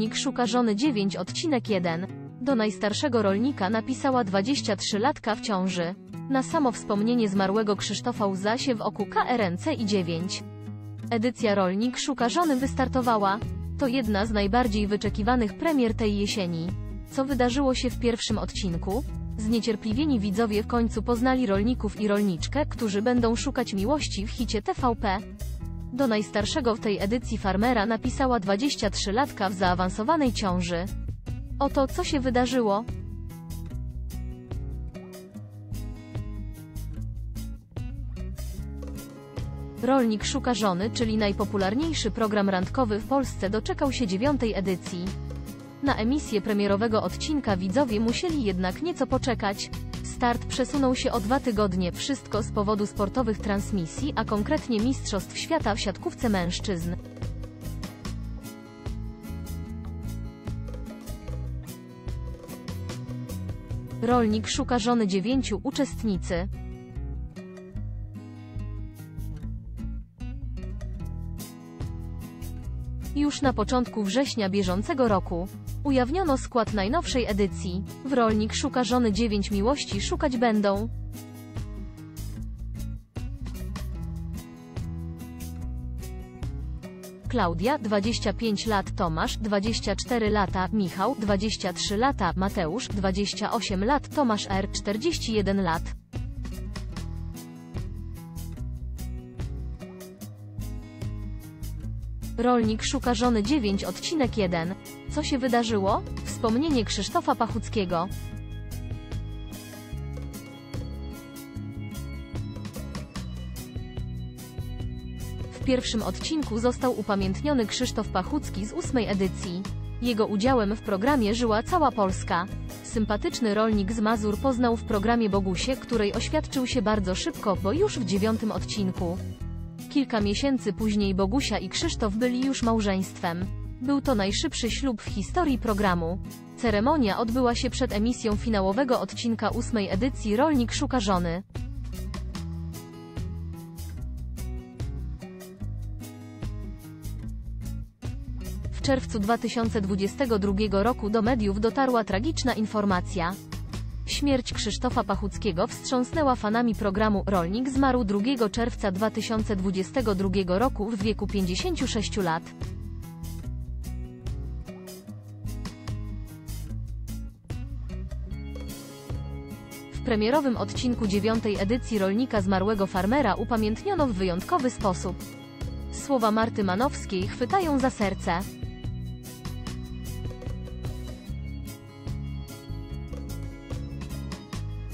Rolnik szuka żony 9 odcinek 1. Do najstarszego rolnika napisała 23-latka w ciąży. Na samo wspomnienie zmarłego Krzysztofa łza się w oku KRNC i 9. Edycja Rolnik szuka żony wystartowała. To jedna z najbardziej wyczekiwanych premier tej jesieni. Co wydarzyło się w pierwszym odcinku? Zniecierpliwieni widzowie w końcu poznali rolników i rolniczkę, którzy będą szukać miłości w hicie TVP. Do najstarszego w tej edycji farmera napisała 23-latka w zaawansowanej ciąży. Oto co się wydarzyło. Rolnik szuka żony, czyli najpopularniejszy program randkowy w Polsce, doczekał się 9. edycji. Na emisję premierowego odcinka widzowie musieli jednak nieco poczekać. Start przesunął się o 2 tygodnie, wszystko z powodu sportowych transmisji, a konkretnie Mistrzostw Świata w siatkówce mężczyzn. Rolnik szuka żony 9 uczestnicy. Już na początku września bieżącego roku ujawniono skład najnowszej edycji. W Rolnik szuka żony 9 miłości szukać będą Klaudia, 25 lat, Tomasz, 24 lata, Michał, 23 lata, Mateusz, 28 lat, Tomasz R., 41 lat. Rolnik szuka żony 9 odcinek 1. Co się wydarzyło? Wspomnienie Krzysztofa Pachuckiego. W pierwszym odcinku został upamiętniony Krzysztof Pachucki z 8. edycji. Jego udziałem w programie żyła cała Polska. Sympatyczny rolnik z Mazur poznał w programie Bogusię, której oświadczył się bardzo szybko, bo już w 9. odcinku. Kilka miesięcy później Bogusia i Krzysztof byli już małżeństwem. Był to najszybszy ślub w historii programu. Ceremonia odbyła się przed emisją finałowego odcinka 8. edycji Rolnik szuka żony. W czerwcu 2022 roku do mediów dotarła tragiczna informacja. Śmierć Krzysztofa Pachuckiego wstrząsnęła fanami programu. Rolnik zmarł 2 czerwca 2022 roku w wieku 56 lat. W premierowym odcinku 9. edycji Rolnika zmarłego farmera upamiętniono w wyjątkowy sposób. Słowa Marty Manowskiej chwytają za serce.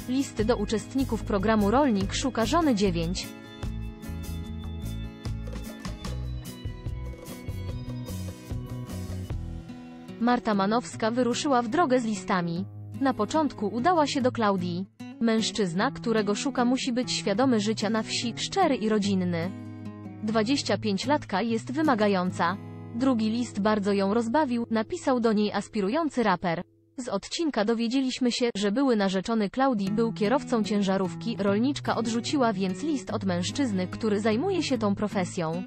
Listy do uczestników programu Rolnik szuka żony 9. Marta Manowska wyruszyła w drogę z listami. Na początku udała się do Klaudii. Mężczyzna, którego szuka, musi być świadomy życia na wsi, szczery i rodzinny. 25-latka jest wymagająca. Drugi list bardzo ją rozbawił, napisał do niej aspirujący raper. Z odcinka dowiedzieliśmy się, że były narzeczony Klaudii był kierowcą ciężarówki, rolniczka odrzuciła więc list od mężczyzny, który zajmuje się tą profesją.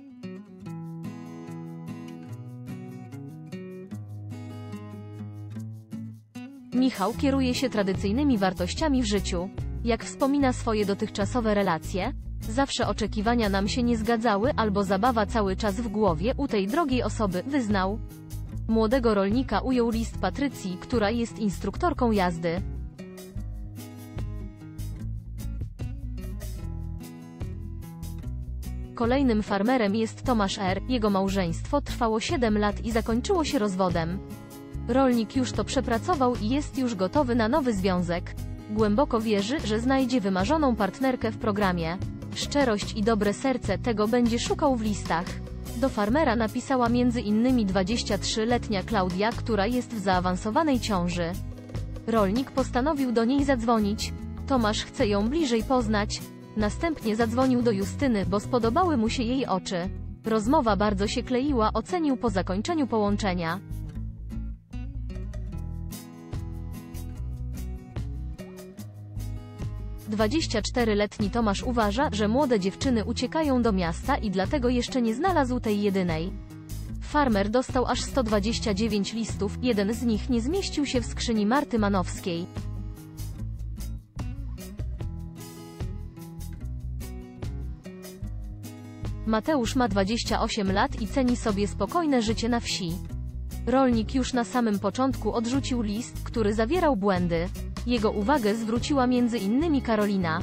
Michał kieruje się tradycyjnymi wartościami w życiu. Jak wspomina swoje dotychczasowe relacje? Zawsze oczekiwania nam się nie zgadzały, albo zabawa cały czas w głowie u tej drogiej osoby, wyznał. Młodego rolnika ujął list Patrycji, która jest instruktorką jazdy. Kolejnym farmerem jest Tomasz R. Jego małżeństwo trwało 7 lat i zakończyło się rozwodem. Rolnik już to przepracował i jest już gotowy na nowy związek. Głęboko wierzy, że znajdzie wymarzoną partnerkę w programie. Szczerość i dobre serce tego będzie szukał w listach. Do farmera napisała m.in. 23-letnia Klaudia, która jest w zaawansowanej ciąży. Rolnik postanowił do niej zadzwonić. Tomasz chce ją bliżej poznać. Następnie zadzwonił do Justyny, bo spodobały mu się jej oczy. Rozmowa bardzo się kleiła, ocenił po zakończeniu połączenia. Dwudziestoczteroletni Tomasz uważa, że młode dziewczyny uciekają do miasta i dlatego jeszcze nie znalazł tej jedynej. Farmer dostał aż 129 listów, jeden z nich nie zmieścił się w skrzyni Marty Manowskiej. Mateusz ma 28 lat i ceni sobie spokojne życie na wsi. Rolnik już na samym początku odrzucił list, który zawierał błędy. Jego uwagę zwróciła między innymi Karolina.